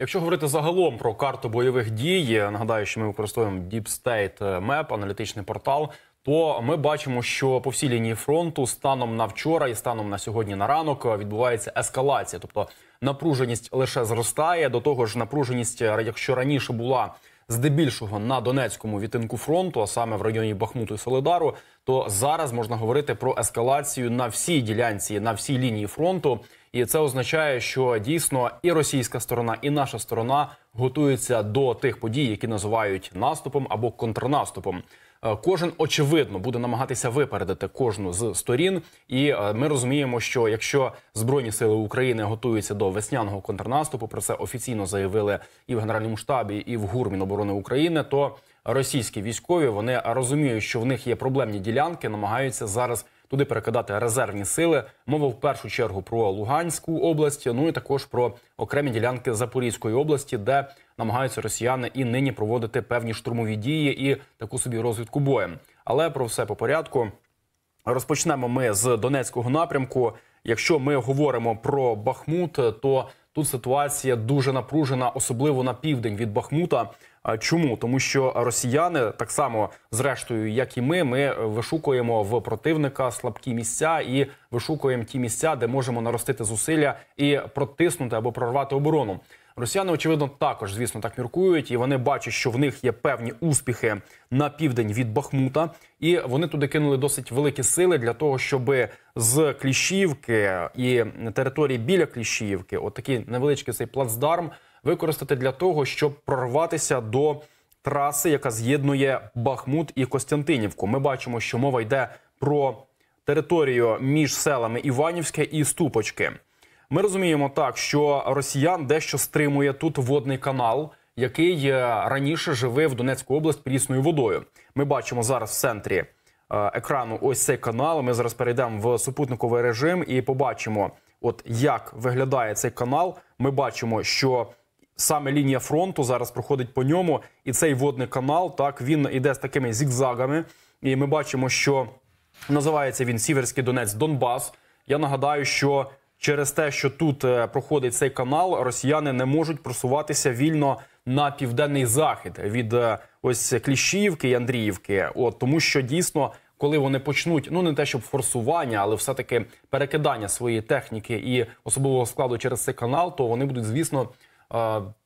Якщо говорити загалом про карту бойових дій, нагадаю, що ми використовуємо Deep State Map, аналітичний портал, то ми бачимо, що по всій лінії фронту станом на вчора і станом на сьогодні на ранок відбувається ескалація. Тобто напруженість лише зростає, до того ж напруженість, якщо раніше була здебільшого на Донецькому відтинку фронту, а саме в районі Бахмуту і Солидару, то зараз можна говорити про ескалацію на всій ділянці, на всій лінії фронту. І це означає, що дійсно і російська сторона, і наша сторона готуються до тих подій, які називають наступом або контрнаступом. Кожен, очевидно, буде намагатися випередити кожну з сторін. І ми розуміємо, що якщо Збройні сили України готуються до весняного контрнаступу, про це офіційно заявили і в Генеральному штабі, і в ГУР Міноборони України, то російські військові, вони розуміють, що в них є проблемні ділянки, намагаються зараз туди перекидати резервні сили. Мова в першу чергу про Луганську область, ну і також про окремі ділянки Запорізької області, де намагаються росіяни і нині проводити певні штурмові дії і таку собі розвідку боєм. Але про все по порядку. Розпочнемо ми з Донецького напрямку. Якщо ми говоримо про Бахмут, то тут ситуація дуже напружена, особливо на південь від Бахмута. Чому? Тому що росіяни, так само, зрештою, як і ми вишукуємо в противника слабкі місця і вишукуємо ті місця, де можемо наростити зусилля і протиснути або прорвати оборону. Росіяни, очевидно, також, звісно, так міркують, і вони бачать, що в них є певні успіхи на південь від Бахмута, і вони туди кинули досить великі сили для того, щоб з Кліщівки і території біля Кліщівки, от такий невеличкий цей плацдарм, використати для того, щоб прорватися до траси, яка з'єднує Бахмут і Костянтинівку. Ми бачимо, що мова йде про територію між селами Іванівське і Ступочки. Ми розуміємо так, що росіян дещо стримує тут водний канал, який раніше живив Донецьку область прісною водою. Ми бачимо зараз в центрі екрану ось цей канал. Ми зараз перейдемо в супутниковий режим і побачимо, от як виглядає цей канал. Ми бачимо, що саме лінія фронту зараз проходить по ньому, і цей водний канал, так, він іде з такими зігзагами. І ми бачимо, що називається він Сіверський Донець, Донбас. Я нагадаю, що через те, що тут проходить цей канал, росіяни не можуть просуватися вільно на південний захід від ось Кліщівки і Андріївки. От, тому що дійсно, коли вони почнуть, ну не те щоб форсування, але все-таки перекидання своєї техніки і особового складу через цей канал, то вони будуть, звісно,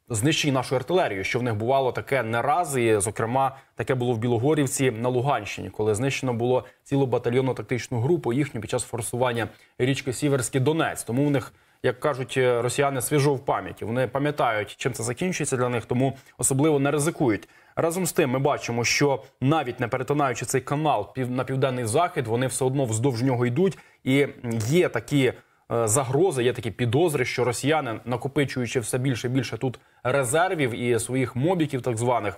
знищені нашу артилерію, що в них бувало таке не раз, і, зокрема, таке було в Білогорівці на Луганщині, коли знищено було цілу батальйонну тактичну групу їхню під час форсування річки Сіверський Донець. Тому в них, як кажуть росіяни, свіжо в пам'яті. Вони пам'ятають, чим це закінчується для них, тому особливо не ризикують. Разом з тим ми бачимо, що навіть не перетинаючи цей канал на південний захід, вони все одно вздовж нього йдуть, і є такі загрози, є такі підозри, що росіяни, накопичуючи все більше і більше тут резервів і своїх мобіків так званих,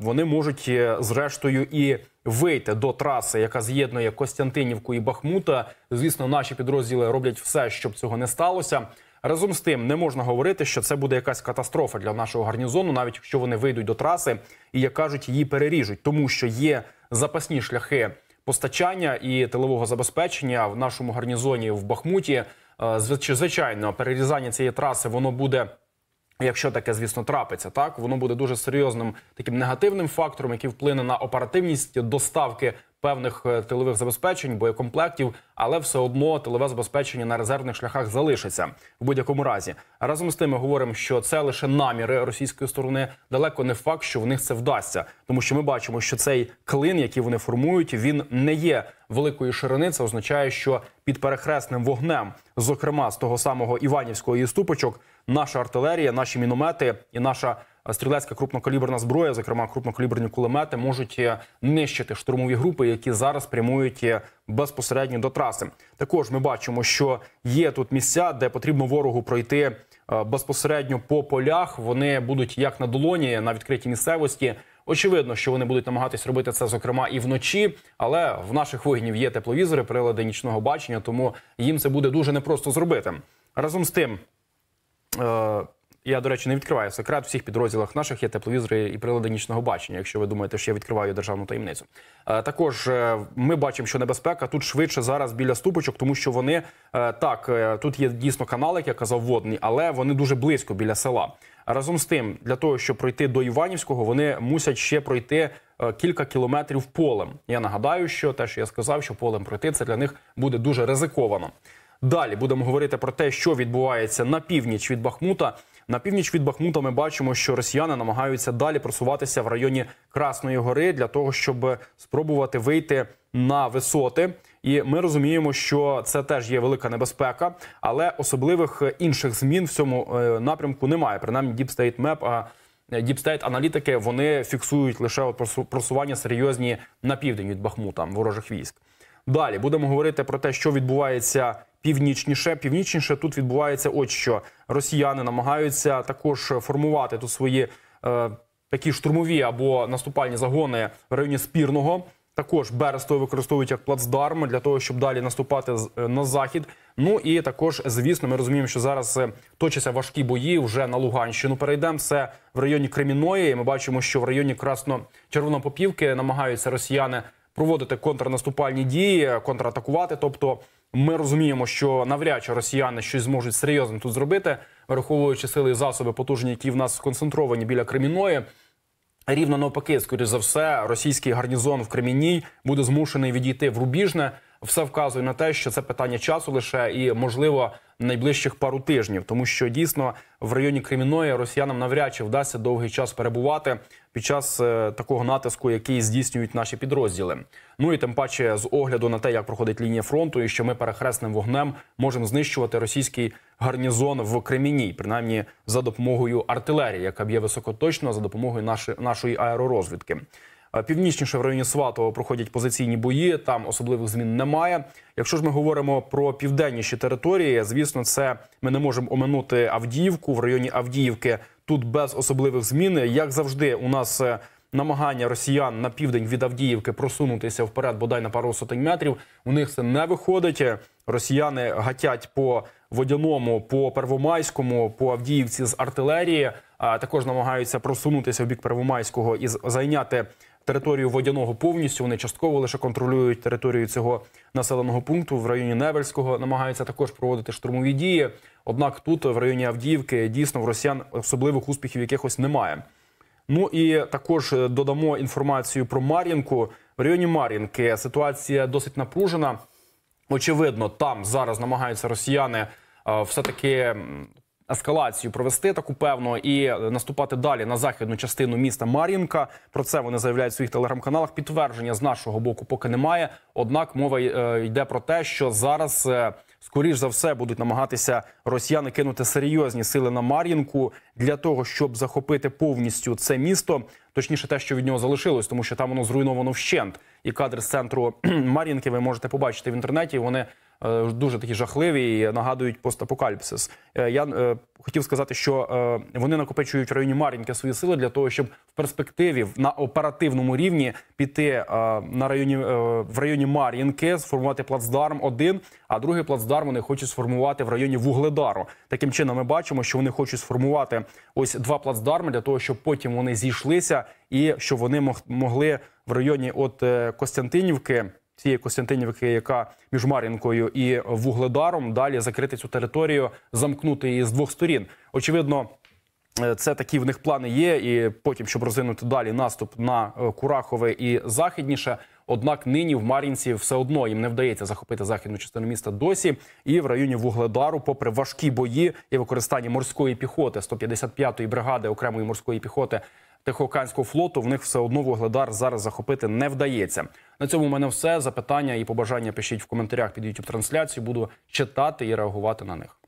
вони можуть зрештою і вийти до траси, яка з'єднує Костянтинівку і Бахмута. Звісно, наші підрозділи роблять все, щоб цього не сталося. Разом з тим, не можна говорити, що це буде якась катастрофа для нашого гарнізону, навіть якщо вони вийдуть до траси і, як кажуть, її переріжуть, тому що є запасні шляхи постачання і тилового забезпечення в нашому гарнізоні в Бахмуті. Звичайно, перерізання цієї траси, воно буде, якщо таке, звісно, трапиться, так, воно буде дуже серйозним таким негативним фактором, який вплине на оперативність доставки певних тилових забезпечень, боєкомплектів, але все одно тилове забезпечення на резервних шляхах залишиться в будь-якому разі. Разом з тим ми говоримо, що це лише наміри російської сторони, далеко не факт, що в них це вдасться. Тому що ми бачимо, що цей клин, який вони формують, він не є великої ширини. Це означає, що під перехресним вогнем, зокрема з того самого Іванівського і Ступочок, наша артилерія, наші міномети і наша стрілецька крупнокаліберна зброя, зокрема крупнокаліберні кулемети, можуть нищити штурмові групи, які зараз прямують безпосередньо до траси. Також ми бачимо, що є тут місця, де потрібно ворогу пройти безпосередньо по полях. Вони будуть як на долоні, на відкритій місцевості. Очевидно, що вони будуть намагатись робити це, зокрема, і вночі, але в наших воїнів є тепловізори, прилади нічного бачення, тому їм це буде дуже непросто зробити. Разом з тим, я, до речі, не відкриваю секрет, в всіх підрозділах наших є тепловізори і прилади нічного бачення, якщо ви думаєте, що я відкриваю державну таємницю. Також ми бачимо, що небезпека тут швидше зараз біля Ступочок, тому що вони, так, тут є дійсно канали, як я казав, водні, але вони дуже близько біля села. Разом з тим, для того, щоб пройти до Іванівського, вони мусять ще пройти кілька кілометрів полем. Я нагадаю, що те, що я сказав, що полем пройти, це для них буде дуже ризиковано. Далі будемо говорити про те, що відбувається на північ від Бахмута. На північ від Бахмута ми бачимо, що росіяни намагаються далі просуватися в районі Красної Гори для того, щоб спробувати вийти на висоти. І ми розуміємо, що це теж є велика небезпека, але особливих інших змін в цьому напрямку немає. Принаймні, Deep State Map, Deep State аналітики, вони фіксують лише просування серйозні на південь від Бахмута, ворожих військ. Далі будемо говорити про те, що відбувається північніше. Північніше тут відбувається от що. Росіяни намагаються також формувати тут свої такі штурмові або наступальні загони в районі Спірного. Також Берестове використовують як плацдарм для того, щоб далі наступати на захід. Ну і також, звісно, ми розуміємо, що зараз точаться важкі бої вже на Луганщину. Перейдемо, це в районі Кремінної. Ми бачимо, що в районі Красно-Червонопопівки намагаються росіяни проводити контрнаступальні дії, контратакувати. Тобто ми розуміємо, що навряд чи росіяни щось зможуть серйозно тут зробити, враховуючи сили і засоби потужні, які в нас сконцентровані біля Кремінної. Рівно навпаки, скоріш за все, російський гарнізон в Кремінній буде змушений відійти в Рубіжне. Все вказує на те, що це питання часу лише і, можливо, найближчих пару тижнів. Тому що, дійсно, в районі Кремінної росіянам навряд чи вдасться довгий час перебувати під час такого натиску, який здійснюють наші підрозділи. Ну і тим паче, з огляду на те, як проходить лінія фронту, і що ми перехресним вогнем можемо знищувати російський гарнізон в Кремінній, принаймні за допомогою артилерії, яка б'є високоточно, за допомогою нашої аеророзвідки. Північніше в районі Сватове проходять позиційні бої, там особливих змін немає. Якщо ж ми говоримо про південніші території, звісно, це ми не можемо оминути Авдіївку. В районі Авдіївки тут без особливих змін. Як завжди, у нас намагання росіян на південь від Авдіївки просунутися вперед, бодай на пару сотень метрів. У них це не виходить. Росіяни гатять по Водяному, по Первомайському, по Авдіївці з артилерії. Також намагаються просунутися в бік Первомайського і зайняти територію Водяного повністю. Вони частково лише контролюють територію цього населеного пункту. В районі Невельського намагаються також проводити штурмові дії. Однак тут, в районі Авдіївки, дійсно в росіян особливих успіхів якихось немає. Ну і також додамо інформацію про Мар'їнку. В районі Мар'їнки ситуація досить напружена. Очевидно, там зараз намагаються росіяни все-таки ескалацію провести таку певну і наступати далі на західну частину міста Мар'їнка. Про це вони заявляють в своїх телеграм-каналах. Підтвердження з нашого боку поки немає. Однак мова йде про те, що зараз, скоріш за все, будуть намагатися росіяни кинути серйозні сили на Мар'їнку для того, щоб захопити повністю це місто. Точніше, те, що від нього залишилось, тому що там воно зруйновано вщент. І кадри з центру Мар'їнки ви можете побачити в інтернеті. Вони дуже такі жахливі і нагадують постапокаліпсис. Я хотів сказати, що вони накопичують в районі Мар'їнки свої сили для того, щоб в перспективі на оперативному рівні піти в районі Мар'їнки, сформувати плацдарм один, а другий плацдарм вони хочуть сформувати в районі Вугледару. Таким чином ми бачимо, що вони хочуть сформувати ось два плацдарми для того, щоб потім вони зійшлися і щоб вони могли в районі от Костянтинівки, цієї Костянтинівки, яка між Мар'їнкою і Вугледаром, далі закрити цю територію, замкнути її з двох сторін. Очевидно, це такі в них плани є, і потім, щоб розвинути далі наступ на Курахове і західніше. Однак нині в Мар'їнці все одно їм не вдається захопити західну частину міста досі. І в районі Вугледару, попри важкі бої і використання морської піхоти, 155-ї бригади окремої морської піхоти Тихоканського флоту, в них все одно Вугледар зараз захопити не вдається. На цьому в мене все. Запитання і побажання пишіть в коментарях під YouTube-трансляцією. Буду читати і реагувати на них.